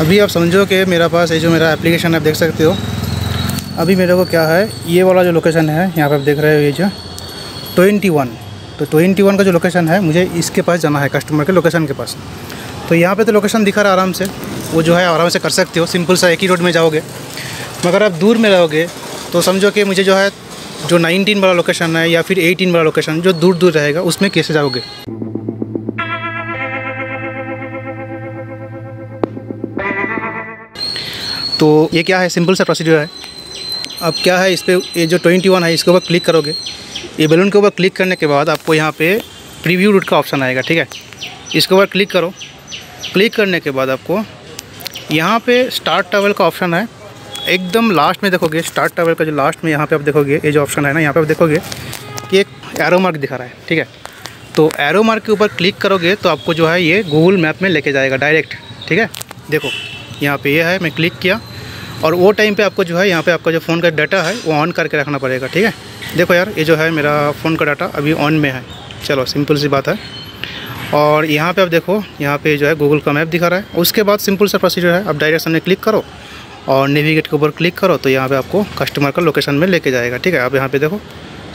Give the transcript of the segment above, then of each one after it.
अभी आप समझो कि मेरा पास ये जो मेरा एप्लीकेशन आप देख सकते हो, अभी मेरे को क्या है ये वाला जो लोकेशन है यहाँ पे आप देख रहे हो ये जो 21, तो 21 का जो लोकेशन है मुझे इसके पास जाना है, कस्टमर के लोकेशन के पास। तो यहाँ पे तो लोकेशन दिखा रहा आराम से, वो जो है आराम से कर सकते हो, सिंपल सा एक ही रोड में जाओगे। मगर आप दूर में रहोगे तो समझो कि मुझे जो है जो 19 वाला लोकेशन है या फिर 18 वाला लोकेशन जो दूर दूर रहेगा उसमें कैसे जाओगे। तो ये क्या है सिंपल सा प्रोसीजर है। अब क्या है इस पर ये जो 21 है इसके ऊपर क्लिक करोगे, ये बैलून के ऊपर क्लिक करने के बाद आपको यहाँ पे प्रीव्यू रूट का ऑप्शन आएगा, ठीक है, इसके ऊपर क्लिक करो। क्लिक करने के बाद आपको यहाँ पे स्टार्ट ट्रैवल का ऑप्शन है, एकदम लास्ट में देखोगे स्टार्ट ट्रैवल का जो लास्ट में यहाँ पे आप देखोगे ये जो ऑप्शन है ना, यहाँ पे आप देखोगे कि एक एरो मार्क दिखा रहा है, ठीक है। तो एरो मार्क के ऊपर क्लिक करोगे तो आपको जो है ये गूगल मैप में लेके जाएगा डायरेक्ट, ठीक है। देखो यहाँ पे ये है, मैं क्लिक किया और वो टाइम पे आपको जो है यहाँ पे आपका जो फ़ोन का डाटा है वो ऑन करके रखना पड़ेगा, ठीक है। देखो यार ये जो है मेरा फ़ोन का डाटा अभी ऑन में है, चलो सिंपल सी बात है। और यहाँ पे आप देखो यहाँ पे जो है गूगल का मैप दिखा रहा है। उसके बाद सिंपल सा प्रोसीजर है, आप डायरेक्शन में क्लिक करो और नेविगेट के ऊपर क्लिक करो तो यहाँ पर आपको कस्टमर का लोकेशन में लेके जाएगा, ठीक है। आप यहाँ पर देखो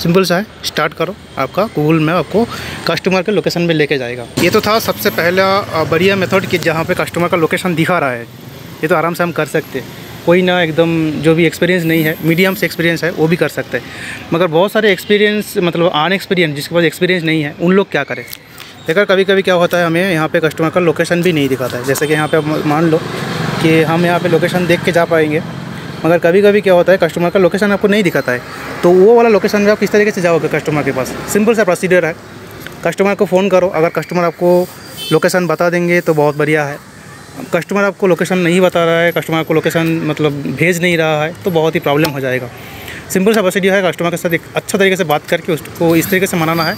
सिंपल सा है, स्टार्ट करो, आपका गूगल मैप आपको कस्टमर के लोकेशन में लेके जाएगा। ये तो था सबसे पहला बढ़िया मेथड कि जहाँ पर कस्टमर का लोकेशन दिखा रहा है, ये तो आराम से हम कर सकते हैं, कोई ना एकदम जो भी एक्सपीरियंस नहीं है, मीडियम से एक्सपीरियंस है वो भी कर सकते हैं। मगर बहुत सारे एक्सपीरियंस मतलब अनएक्सपीरियंस जिसके पास एक्सपीरियंस नहीं है उन लोग क्या करें। देखकर कभी कभी क्या होता है हमें यहाँ पे कस्टमर का लोकेशन भी नहीं दिखाता है, जैसे कि यहाँ पे मान लो कि हम यहाँ पे लोकेशन देख के जा पाएंगे, मगर कभी कभी क्या होता है कस्टमर का लोकेशन आपको नहीं दिखाता है। तो वो वाला लोकेशन में आप किस तरीके से जाओगे कस्टमर के पास, सिंपल सा प्रोसीजर है, कस्टमर को फ़ोन करो। अगर कस्टमर आपको लोकेशन बता देंगे तो बहुत बढ़िया है, कस्टमर आपको लोकेशन नहीं बता रहा है, कस्टमर आपको लोकेशन मतलब भेज नहीं रहा है तो बहुत ही प्रॉब्लम हो जाएगा। सिंपल सा प्रोसीजर है, कस्टमर के साथ एक अच्छा तरीके से बात करके उसको इस तरीके से मनाना है,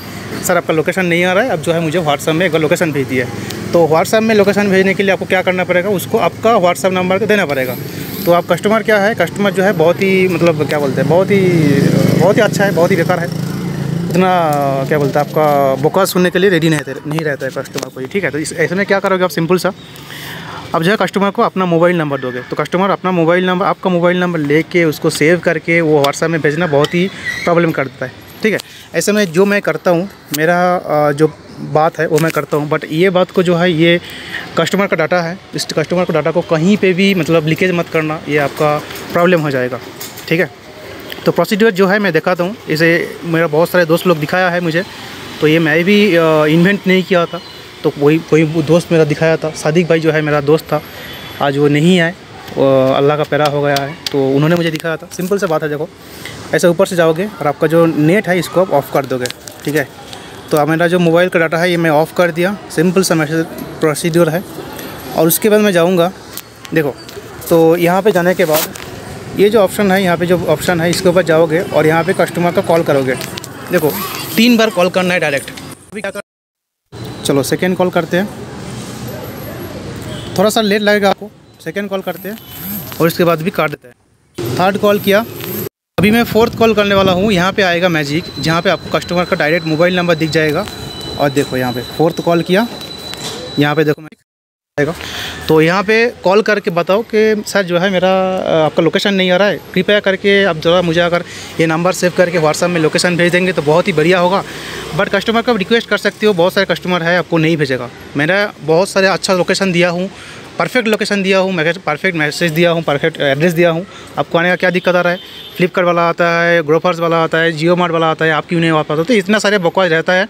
सर आपका लोकेशन नहीं आ रहा है, अब जो है मुझे व्हाट्सएप में एक लोकेशन भेज दिया है। तो व्हाट्सएप में लोकेशन भेजने के लिए आपको क्या करना पड़ेगा, उसको आपका व्हाट्सएप नंबर देना पड़ेगा। तो आप कस्टमर क्या है, कस्टमर जो है बहुत ही मतलब क्या बोलते हैं, बहुत ही अच्छा है, बहुत ही बेकार है, इतना क्या बोलते हैं आपका बोका सुनने के लिए रेडी नहीं रहता है कस्टमर को, ठीक है। तो ऐसे में क्या करोगे आप, सिंपल सा अब जो है कस्टमर को अपना मोबाइल नंबर दोगे तो कस्टमर अपना मोबाइल नंबर, आपका मोबाइल नंबर लेके उसको सेव करके वो व्हाट्सएप में भेजना बहुत ही प्रॉब्लम कर देता है, ठीक है। ऐसे में जो मैं करता हूँ, मेरा जो बात है वो मैं करता हूँ, बट ये बात को जो है ये कस्टमर का डाटा है, इस कस्टमर का डाटा को कहीं पे भी मतलब लीकेज मत करना, ये आपका प्रॉब्लम हो जाएगा, ठीक है। तो प्रोसीजर जो है मैं दिखाता हूँ, इसे मेरा बहुत सारे दोस्त लोग दिखाया है मुझे, तो ये मैं भी इन्वेंट नहीं किया था, तो कोई दोस्त मेरा दिखाया था, सादिक भाई जो है मेरा दोस्त था, आज वो नहीं आए, अल्लाह का पैरा हो गया है, तो उन्होंने मुझे दिखाया था। सिंपल सा बात है, देखो ऐसे ऊपर से जाओगे और आपका जो नेट है इसको आप ऑफ़ कर दोगे, ठीक है। तो अब मेरा जो मोबाइल का डाटा है ये मैं ऑफ़ कर दिया, सिंपल सा मैसेज प्रोसीड्योर है। और उसके बाद मैं जाऊँगा, देखो तो यहाँ पर जाने के बाद ये जो ऑप्शन है, यहाँ पर जो ऑप्शन है इसके ऊपर जाओगे और यहाँ पर कस्टमर का कॉल करोगे। देखो 3 बार कॉल करना है डायरेक्ट, अभी क्या, चलो सेकेंड कॉल करते हैं, थोड़ा सा लेट लगेगा आपको, सेकेंड कॉल करते हैं और इसके बाद भी काट देते हैं। थर्ड कॉल किया, अभी मैं फोर्थ कॉल करने वाला हूँ, यहाँ पे आएगा मैजिक जहाँ पे आपको कस्टमर का डायरेक्ट मोबाइल नंबर दिख जाएगा। और देखो यहाँ पे फोर्थ कॉल किया, यहाँ पे देखो मैं आएगा, तो यहाँ पे कॉल करके बताओ कि सर जो है मेरा आपका लोकेशन नहीं आ रहा है, कृपया करके आप ज़रा मुझे अगर ये नंबर सेव करके व्हाट्सएप में लोकेशन भेज देंगे तो बहुत ही बढ़िया होगा। बट कस्टमर का रिक्वेस्ट कर सकते हो, बहुत सारे कस्टमर है आपको नहीं भेजेगा, मैंने बहुत सारे अच्छा लोकेशन दिया हूँ, परफेक्ट लोकेशन दिया हूँ, परफेक्ट मैसेज दिया हूँ, परफेक्ट एड्रेस दिया हूँ, आपको आने का क्या दिक्कत आ रहा है। फ्लिपकार्ट वाला आता है, ग्रोफर्स वाला आता है, जियो मार्ट वाला आता है, आप क्यों नहीं आ पाता। तो इतना सारे बकवास रहता है,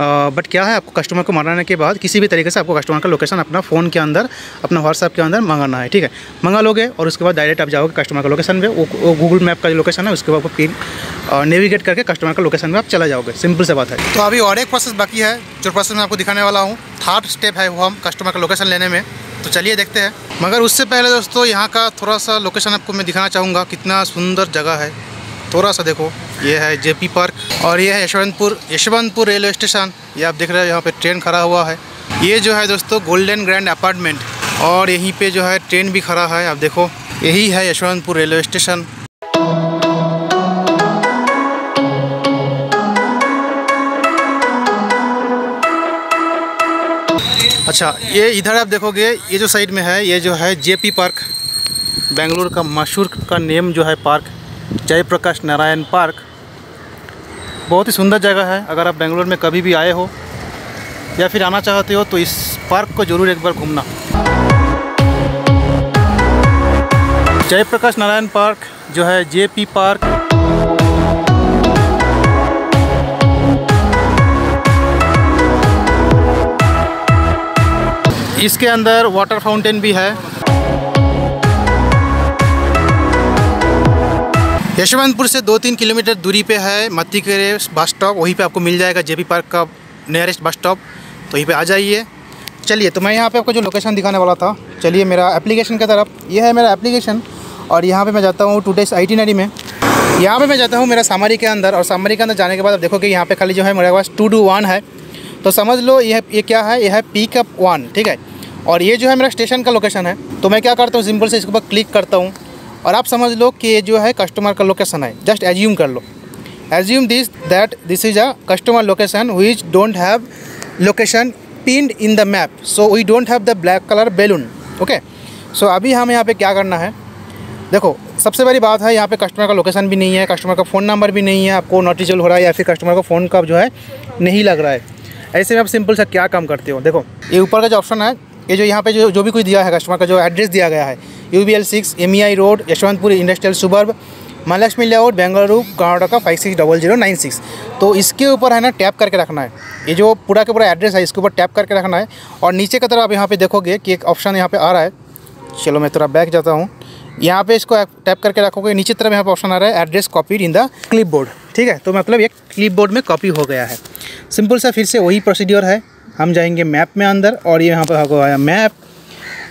बट क्या है आपको कस्टमर को मनाने के बाद किसी भी तरीके से आपको कस्टमर का लोकेशन अपना फ़ोन के अंदर, अपना व्हाट्सएप के अंदर मंगाना है, ठीक है। मंगा लोगे और उसके बाद डायरेक्ट आप जाओगे कस्टमर का लोकेशन पे, वो गूगल मैप का जो लोकेशन है उसके बाद आपको नेविगेट करके कस्टमर का लोकेशन में आप चला जाओगे, सिंपल से बात है। तो अभी और एक प्रोसेस बाकी है, जो प्रोसेस मैं आपको दिखाने वाला हूँ, थर्ड स्टेप है वो हम कस्टमर का लोकेशन लेने में, तो चलिए देखते हैं। मगर उससे पहले दोस्तों यहाँ का थोड़ा सा लोकेशन आपको मैं दिखाना चाहूँगा, कितना सुंदर जगह है, थोड़ा सा देखो, ये है जेपी पार्क और ये है यशवंतपुर रेलवे स्टेशन, ये आप देख रहे हो यहाँ पे ट्रेन खड़ा हुआ है। ये जो है दोस्तों गोल्डन ग्रैंड अपार्टमेंट और यहीं पे जो है ट्रेन भी खड़ा है, आप देखो यही है यशवंतपुर रेलवे स्टेशन। अच्छा, ये इधर आप देखोगे, ये जो साइड में है, ये जो है जेपी पार्क, बेंगलुरु का मशहूर का नेम जो है पार्क, जयप्रकाश नारायण पार्क। बहुत ही सुंदर जगह है। अगर आप बेंगलुरु में कभी भी आए हो या फिर आना चाहते हो तो इस पार्क को ज़रूर एक बार घूमना। जयप्रकाश नारायण पार्क जो है जेपी पार्क। इसके अंदर वाटर फाउंटेन भी है। यशवंतपुर से 2-3 किलोमीटर दूरी पे है मत्तीकेरे बस स्टॉप, वहीं पे आपको मिल जाएगा जेपी पार्क का नियरेस्ट बस स्टॉप, तो यहीं पे आ जाइए। चलिए, तो मैं यहाँ पे आपको जो लोकेशन दिखाने वाला था, चलिए मेरा एप्लीकेशन की तरफ। ये है मेरा एप्लीकेशन और यहाँ पे मैं जाता हूँ टूडेज आइटिनरी में। यहाँ पे मैं जाता हूँ मेरा सामरी के अंदर, और सामरी के अंदर जाने के बाद आप देखोगे यहाँ पे खाली जो है मेरे पास 2-1 है, तो समझ लो ये क्या है, यह है पिकअप 1, ठीक है। और ये जो है मेरा स्टेशन का लोकेशन है। तो मैं क्या करता हूँ, सिंपल से इसके ऊपर क्लिक करता हूँ और आप समझ लो कि ये जो है कस्टमर का लोकेशन है। जस्ट एज्यूम कर लो, assume this that this is a customer location which don't have location pinned in the map, so we don't have the black colour balloon, okay. So अभी हमें यहाँ पे क्या करना है, देखो सबसे बड़ी बात है यहाँ पे कस्टमर का लोकेशन भी नहीं है, कस्टमर का फ़ोन नंबर भी नहीं है, आपको नोटिसेबल हो रहा है या फिर कस्टमर का फ़ोन का जो है नहीं लग रहा है। ऐसे में आप सिंपल सा क्या काम करते हो, देखो ये ऊपर का जो ऑप्शन है, ये जो यहाँ पे जो भी कुछ दिया है, कस्टमर का जो एड्रेस दिया गया है, UBL 6 MEI road, Yeshwanthpur industrial suburb, Mahalakshmi layout, Bengaluru, Karnataka 560096। तो इसके ऊपर है ना टैप करके रखना है, ये जो पूरा के पूरा एड्रेस है इसके ऊपर टैप करके रखना है। और नीचे की तरफ आप यहाँ पे देखोगे कि एक ऑप्शन यहाँ पे आ रहा है, चलो मैं थोड़ा बैक जाता हूँ, यहाँ पे इसको टैप करके रखोगे, नीचे तरफ यहाँ पे ऑप्शन आ रहा है address copied in the clipboard, ठीक है। तो मतलब एक क्लिपबोर्ड में कॉपी हो गया है। सिंपल सा फिर से वही प्रोसीड्योर है, हम जाएंगे मैप में अंदर और ये यहाँ पर होगा आया मैप।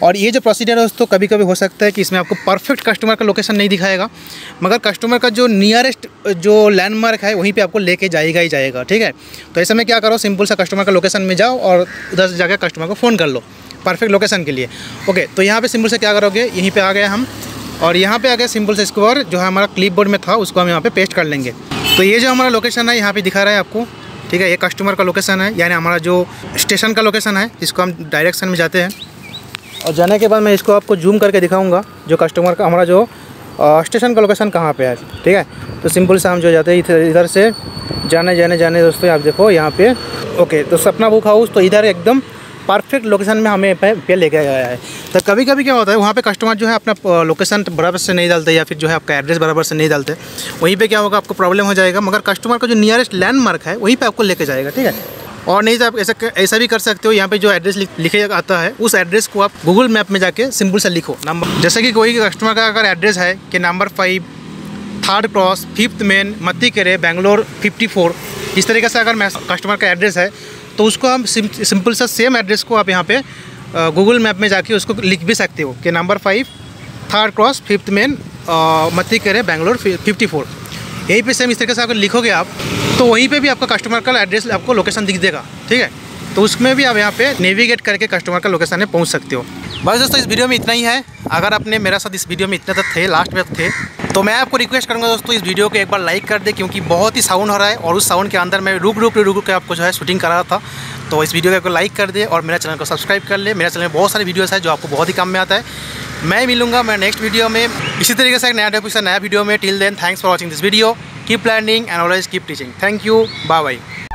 और ये जो प्रोसीजर है दोस्तों, कभी कभी हो सकता है कि इसमें आपको परफेक्ट कस्टमर का लोकेशन नहीं दिखाएगा, मगर कस्टमर का जो नियरेस्ट जो लैंडमार्क है वहीं पे आपको लेके जाएगा ही जाएगा, ठीक है। तो ऐसे में क्या करो, सिंपल सा कस्टमर का लोकेशन में जाओ और उधर से जाकर कस्टमर को फ़ोन कर लो परफेक्ट लोकेशन के लिए, ओके। तो यहाँ पर सिंपल से क्या करोगे, यहीं पर आ गए हम और यहाँ पर आ गए सिंपल से इसको, और जो हमारा क्लिप बोर्ड में था उसको हम यहाँ पर पेस्ट कर लेंगे। तो ये जो हमारा लोकेशन है यहाँ पर दिखा रहा है आपको, ठीक है, ये कस्टमर का लोकेशन है, यानी हमारा जो स्टेशन का लोकेशन है जिसको हम डायरेक्शन में जाते हैं। और जाने के बाद मैं इसको आपको जूम करके दिखाऊंगा जो कस्टमर का हमारा जो स्टेशन का लोकेशन कहाँ पे है, ठीक है। तो सिंपल से हम जो जाते हैं इधर से जाने जाने जाने दोस्तों, आप देखो यहाँ पे, ओके। तो सपना बुक हाउस, तो इधर एकदम परफेक्ट लोकेशन में हमें पे लेके गया है। तो कभी कभी क्या होता है, वहाँ पे कस्टमर जो है अपना लोकेशन बराबर से नहीं डालते या फिर जो है आपका एड्रेस बराबर से नहीं डालते, वहीं पे क्या होगा, आपको प्रॉब्लम हो जाएगा। मगर कस्टमर का जो नियरेस्ट लैंडमार्क है वहीं पे आपको लेके जाएगा, ठीक है। और नहीं तो आप ऐसा भी कर सकते हो, यहाँ पे जो एड्रेस लिखे आता है उस एड्रेस को आप गूगल मैप में जाके सिंपल से लिखो नंबर, जैसे कि कोई कस्टमर का अगर एड्रेस है कि number 5 third cross 5th main Mattikere Bangalore 54, इस तरीके से अगर कस्टमर का एड्रेस है तो उसको हम सिंपल सा सेम एड्रेस को आप यहाँ पे गूगल मैप में जाके उसको लिख भी सकते हो कि number 5 third cross 5th main Mattikere Bangalore 54, यहीं पे सेम इस तरीके से अगर लिखोगे आप तो वहीं पे भी आपका कस्टमर का एड्रेस आपको लोकेशन दिख देगा, ठीक है। तो उसमें भी आप यहाँ पे नेविगेट करके कस्टमर का लोकेशन में पहुँच सकते हो। बस दोस्तों, इस वीडियो में इतना ही है। अगर आपने मेरे साथ इस वीडियो में इतना तक थे, लास्ट में थे, तो मैं आपको रिक्वेस्ट करूँगा दोस्तों इस वीडियो को एक बार लाइक कर दे, क्योंकि बहुत ही साउंड हो रहा है और उस साउंड के अंदर मैं रुक के आपको जो है शूटिंग करा रहा था। तो इस वीडियो को लाइक कर दे और मेरा चैनल को सब्सक्राइब कर ले। मेरे चैनल में बहुत सारे वीडियोज़ हैं जो आपको बहुत ही कम में आता है। मैं मिलूंगा मेरे नेक्स्ट वीडियो में, इसी तरीके से एक नया टॉपिक से नया वीडियो में। Till then, thanks for watching this video, keep learning and always keep teaching. Thank you, bye bye.